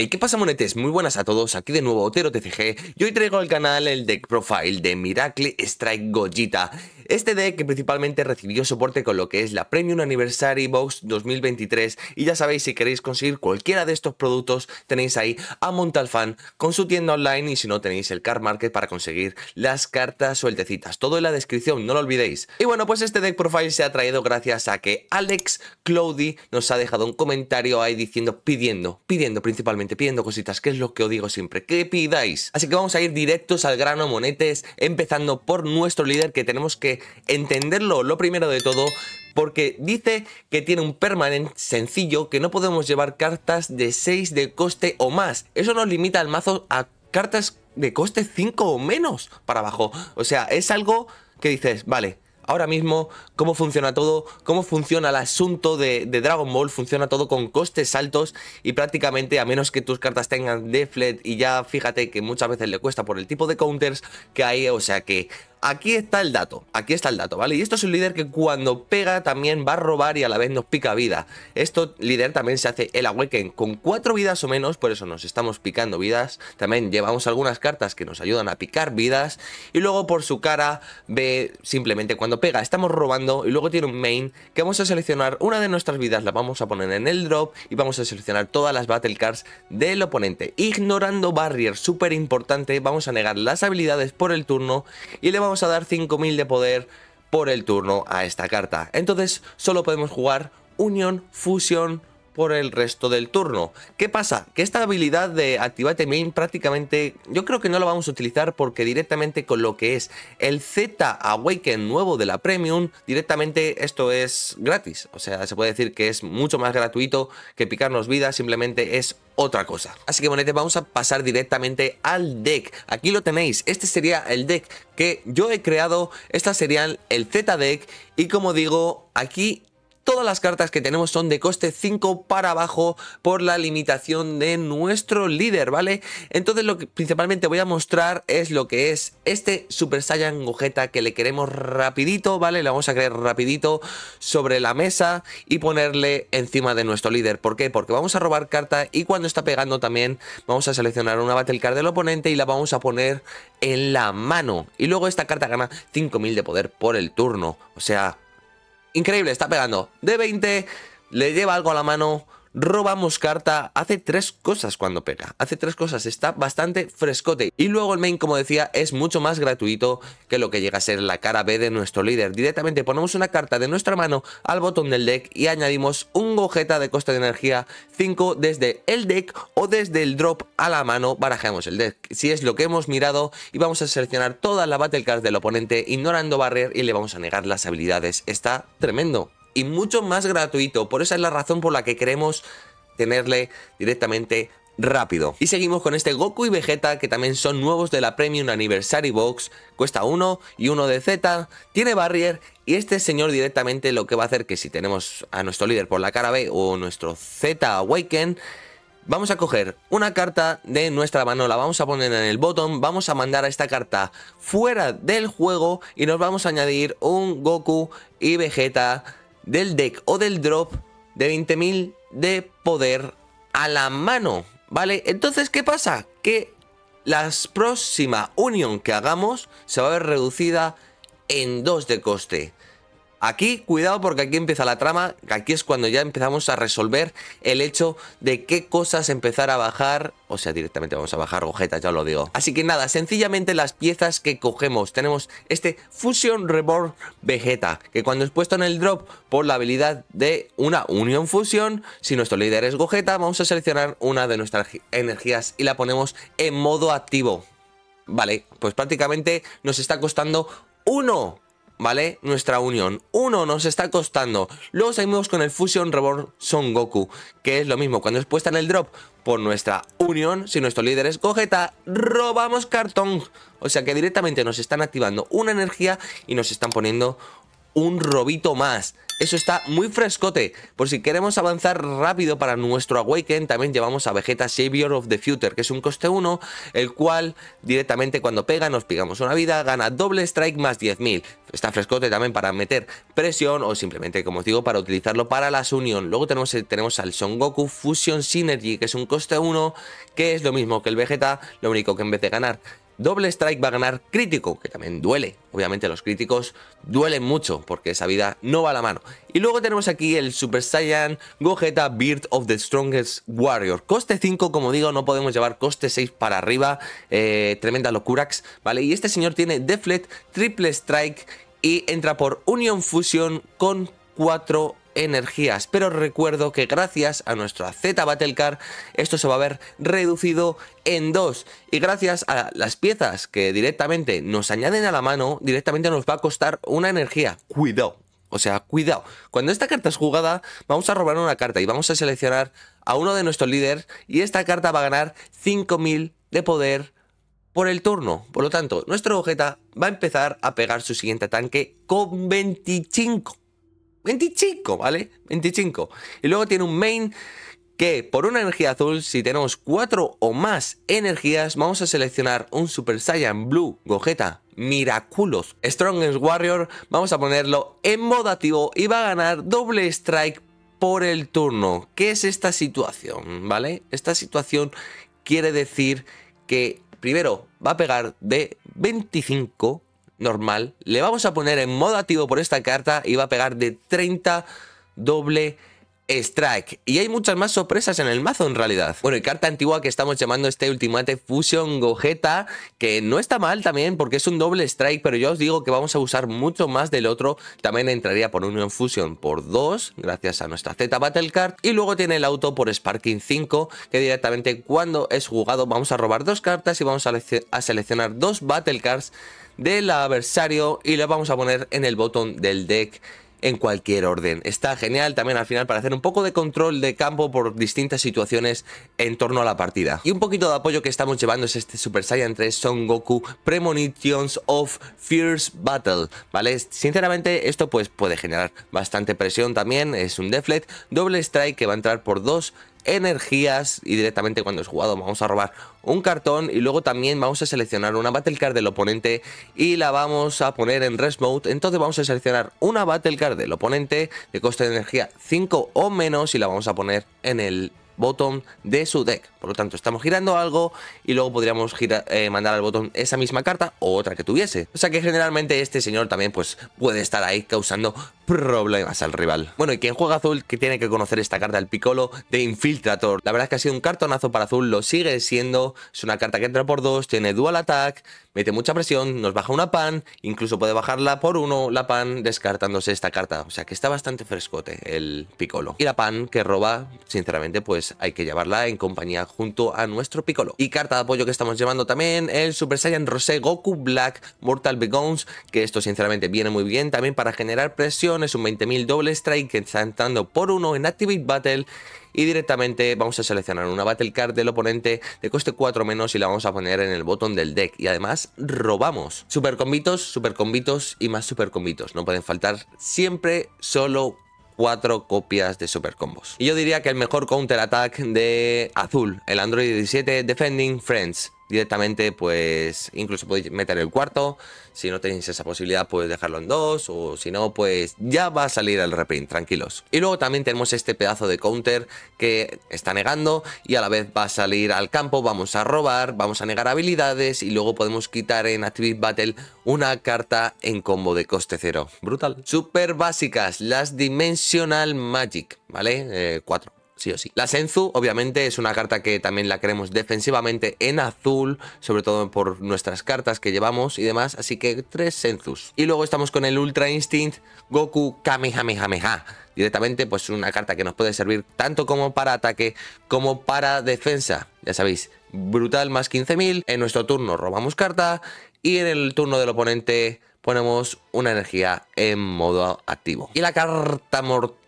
Hey, ¿qué pasa, monetes? Muy buenas a todos, aquí de nuevo Otero TCG y hoy traigo al canal el deck profile de Miracle Strike Gogeta. Este deck principalmente recibió soporte con lo que es la Premium Anniversary Box 2023 y ya sabéis, si queréis conseguir cualquiera de estos productos tenéis ahí a Montalfan con su tienda online y si no tenéis el Car Market para conseguir las cartas sueltecitas. Todo en la descripción, no lo olvidéis. Y bueno, pues este deck profile se ha traído gracias a que Alex Claudi nos ha dejado un comentario ahí diciendo, pidiendo principalmente pidiendo cositas, que es lo que os digo siempre, que pidáis. Así que vamos a ir directos al grano, monetes, empezando por nuestro líder, que tenemos que entenderlo lo primero de todo, porque dice que tiene un permanente sencillo, que no podemos llevar cartas de 6 de coste o más. Eso nos limita al mazo a cartas de coste 5 o menos para abajo. O sea, es algo que dices, vale, ahora mismo, cómo funciona todo, cómo funciona el asunto de Dragon Ball, funciona todo con costes altos y prácticamente a menos que tus cartas tengan deflet, y ya fíjate que muchas veces le cuesta por el tipo de counters que hay, o sea que aquí está el dato, ¿vale? Y esto es un líder que cuando pega también va a robar y a la vez nos pica vida. Esto líder también se hace el Awaken con 4 vidas o menos, por eso nos estamos picando vidas. También llevamos algunas cartas que nos ayudan a picar vidas. Y luego por su cara ve simplemente cuando pega estamos robando. Y luego tiene un main que vamos a seleccionar una de nuestras vidas, la vamos a poner en el drop y vamos a seleccionar todas las battle cards del oponente. Ignorando barrier, súper importante, vamos a negar las habilidades por el turno y le vamos a dar 5000 de poder por el turno a esta carta. Entonces solo podemos jugar Unión, Fusión por el resto del turno. ¿Qué pasa? Que esta habilidad de Activate Main prácticamente yo creo que no la vamos a utilizar, porque directamente con lo que es el Z Awaken nuevo de la Premium, directamente esto es gratis. O sea, se puede decir que es mucho más gratuito que picarnos vida, simplemente es otra cosa. Así que, monetes, vamos a pasar directamente al deck. Aquí lo tenéis. Este sería el deck que yo he creado. Estas serían el Z Deck y, como digo, aquí todas las cartas que tenemos son de coste 5 para abajo por la limitación de nuestro líder, ¿vale? Entonces lo que principalmente voy a mostrar es lo que es este Super Saiyan Gogeta, que le queremos rapidito, ¿vale? Le vamos a crear rapidito sobre la mesa y ponerle encima de nuestro líder. ¿Por qué? Porque vamos a robar carta y cuando está pegando también vamos a seleccionar una battle card del oponente y la vamos a poner en la mano. Y luego esta carta gana 5000 de poder por el turno, o sea, increíble, está pegando de 20, le lleva algo a la mano, robamos carta, hace 3 cosas cuando pega, está bastante frescote. Y luego el main, como decía, es mucho más gratuito que lo que llega a ser la cara B de nuestro líder. Directamente ponemos una carta de nuestra mano al botón del deck y añadimos un Gogeta de coste de energía 5 desde el deck o desde el drop a la mano. Barajamos el deck, si es lo que hemos mirado, y vamos a seleccionar todas las battle cards del oponente, ignorando barrier, y le vamos a negar las habilidades. Está tremendo y mucho más gratuito, por esa es la razón por la que queremos tenerle directamente rápido. Y seguimos con este Goku y Vegeta, que también son nuevos de la Premium Anniversary Box. Cuesta 1 y 1 de Z, tiene barrier, y este señor directamente lo que va a hacer, que si tenemos a nuestro líder por la cara B o nuestro Z Awaken, vamos a coger una carta de nuestra mano, la vamos a poner en el botón, vamos a mandar a esta carta fuera del juego y nos vamos a añadir un Goku y Vegeta del deck o del drop de 20.000 de poder a la mano, ¿vale? Entonces, ¿qué pasa? Que la próxima unión que hagamos se va a ver reducida en 2 de coste. Aquí, cuidado, porque aquí empieza la trama, aquí es cuando ya empezamos a resolver el hecho de qué cosas empezar a bajar. O sea, directamente vamos a bajar Gogeta, ya os lo digo. Así que nada, sencillamente las piezas que cogemos. Tenemos este Fusion Reborn Vegeta, que cuando es puesto en el drop por la habilidad de una unión fusión, si nuestro líder es Gogeta, vamos a seleccionar una de nuestras energías y la ponemos en modo activo. Vale, pues prácticamente nos está costando 1, ¿vale? Nuestra unión 1 nos está costando. Luego seguimos con el Fusion Reborn Son Goku, que es lo mismo, cuando es puesta en el drop por nuestra unión, si nuestro líder es Gogeta, robamos cartón. O sea que directamente nos están activando una energía y nos están poniendo un robito más. Eso está muy frescote. Por si queremos avanzar rápido para nuestro Awaken, también llevamos a Vegeta Savior of the Future, que es un coste 1, el cual directamente cuando pega nos pegamos una vida, gana doble strike más 10.000. Está frescote también para meter presión o simplemente, como os digo, para utilizarlo para las unión. Luego tenemos al Son Goku Fusion Synergy, que es un coste 1, que es lo mismo que el Vegeta, lo único que en vez de ganar doble strike va a ganar crítico, que también duele. Obviamente los críticos duelen mucho porque esa vida no va a la mano. Y luego tenemos aquí el Super Saiyan Gogeta Beard of the Strongest Warrior. Coste 5, como digo, no podemos llevar coste 6 para arriba. Tremenda locurax, ¿vale? Y este señor tiene Deflect, Triple Strike y entra por Union Fusion con 4 energías, pero recuerdo que gracias a nuestra Z Battle Car esto se va a ver reducido en 2, y gracias a las piezas que directamente nos añaden a la mano, directamente nos va a costar una energía. Cuidado, o sea, cuidado. Cuando esta carta es jugada, vamos a robar una carta y vamos a seleccionar a uno de nuestros líderes, y esta carta va a ganar 5.000 de poder por el turno. Por lo tanto, nuestro Gogeta va a empezar a pegar su siguiente ataque con 25, ¿vale? 25. Y luego tiene un main que por una energía azul, si tenemos 4 o más energías, vamos a seleccionar un Super Saiyan Blue Gogeta Miraculous Strongest Warrior. Vamos a ponerlo en modo activo y va a ganar doble strike por el turno. ¿Qué es esta situación, vale? Esta situación quiere decir que primero va a pegar de 25 normal, le vamos a poner en modo activo por esta carta y va a pegar de 30 doble strike. Y hay muchas más sorpresas en el mazo en realidad. Bueno, y carta antigua que estamos llamando este Ultimate Fusion Gogeta, que no está mal también porque es un doble strike, pero yo os digo que vamos a usar mucho más del otro. También entraría por Union Fusion por 2 gracias a nuestra Z Battle Card. Y luego tiene el auto por Sparking 5, que directamente cuando es jugado vamos a robar 2 cartas y vamos a seleccionar 2 Battle Cards del adversario y las vamos a poner en el botón del deck en cualquier orden. Está genial también al final para hacer un poco de control de campo por distintas situaciones en torno a la partida. Y un poquito de apoyo que estamos llevando es este Super Saiyan 3 Son Goku Premonitions of Fierce Battle, ¿vale? Sinceramente esto pues puede generar bastante presión también. Es un deflect, doble strike que va a entrar por 2 energías y directamente cuando es jugado vamos a robar un cartón y luego también vamos a seleccionar una battle card del oponente y la vamos a poner en rest mode. Entonces vamos a seleccionar una battle card del oponente de coste de energía 5 o menos y la vamos a poner en el botón de su deck. Por lo tanto estamos girando algo y luego podríamos mandar al botón esa misma carta o otra que tuviese. O sea que generalmente este señor también pues puede estar ahí causando problemas al rival. Bueno, y quien juega azul que tiene que conocer esta carta, el Piccolo de Infiltrator. La verdad es que ha sido un cartonazo para azul, lo sigue siendo. Es una carta que entra por 2, tiene dual attack, mete mucha presión, nos baja una pan, incluso puede bajarla por 1 la pan descartándose esta carta. O sea que está bastante frescote el Piccolo. Y la pan que roba, sinceramente pues hay que llevarla en compañía junto a nuestro Piccolo. Y carta de apoyo que estamos llevando también, el Super Saiyan Rosé Goku Black Mortal Begones, que esto sinceramente viene muy bien también para generar presión. Es un 20.000 doble strike que está entrando por 1 en Activate Battle y directamente vamos a seleccionar una Battle Card del oponente de coste 4 menos y la vamos a poner en el botón del deck y además robamos. Super combitos y más super combitos. No pueden faltar siempre solo 4 copias de super combos. Y yo diría que el mejor counter attack de azul, el Android 17 Defending Friends. Directamente pues incluso podéis meter el cuarto, si no tenéis esa posibilidad pues dejarlo en 2 o si no pues ya va a salir el reprint, tranquilos. Y luego también tenemos este pedazo de counter que está negando y a la vez va a salir al campo, vamos a robar, vamos a negar habilidades y luego podemos quitar en Activate Battle una carta en combo de coste 0, brutal. Super básicas, las Dimensional Magic, ¿vale? 4. Sí o sí. La Senzu obviamente es una carta que también la queremos defensivamente en azul, sobre todo por nuestras cartas que llevamos y demás, así que 3 Senzus. Y luego estamos con el Ultra Instinct Goku Kamehameha. Directamente pues una carta que nos puede servir tanto como para ataque como para defensa, ya sabéis, brutal más 15.000, en nuestro turno robamos carta y en el turno del oponente ponemos una energía en modo activo. Y la carta mortal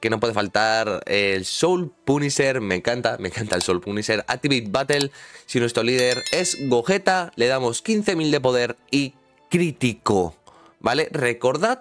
que no puede faltar, el Soul Punisher. Me encanta el Soul Punisher. Activate Battle, si nuestro líder es Gogeta, le damos 15.000 de poder y crítico, ¿vale? Recordad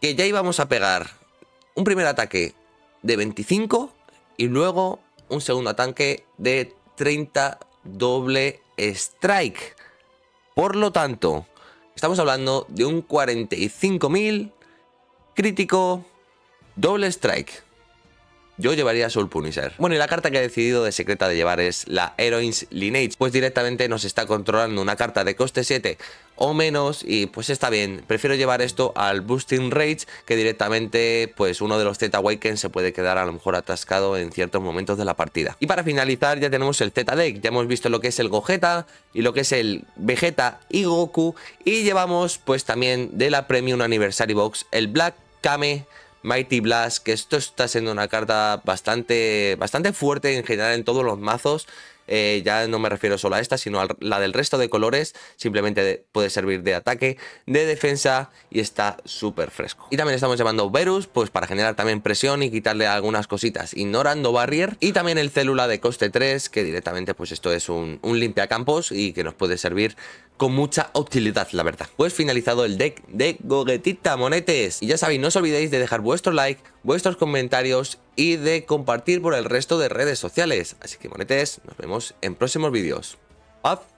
que ya íbamos a pegar un primer ataque de 25 y luego un segundo ataque de 30 doble strike. Por lo tanto, estamos hablando de un 45.000 crítico doble strike. Yo llevaría Soul Punisher. Bueno, y la carta que he decidido de secreta de llevar es la Heroine's Lineage, pues directamente nos está controlando una carta de coste 7 o menos y pues está bien. Prefiero llevar esto al Boosting Rage, que directamente pues uno de los Z Awaken se puede quedar a lo mejor atascado en ciertos momentos de la partida. Y para finalizar ya tenemos el Zeta Deck. Ya hemos visto lo que es el Gogeta y lo que es el Vegeta y Goku, y llevamos pues también de la Premium Anniversary Box el Black Kamehameha Mighty Blast, que esto está siendo una carta bastante fuerte en general en todos los mazos. Ya no me refiero solo a esta, sino a la del resto de colores. Simplemente puede servir de ataque, de defensa y está súper fresco. Y también estamos llevando Verus, pues para generar también presión y quitarle algunas cositas, ignorando barrier. Y también el Célula de coste 3, que directamente pues esto es un limpiacampos y que nos puede servir con mucha utilidad, la verdad. Pues finalizado el deck de Gogetita, monetes. Y ya sabéis, no os olvidéis de dejar vuestro like, vuestros comentarios y de compartir por el resto de redes sociales. Así que monetes, nos vemos en próximos vídeos. ¡Paz!